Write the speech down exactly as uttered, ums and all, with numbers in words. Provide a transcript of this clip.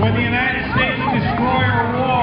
when the United States destroy our wall.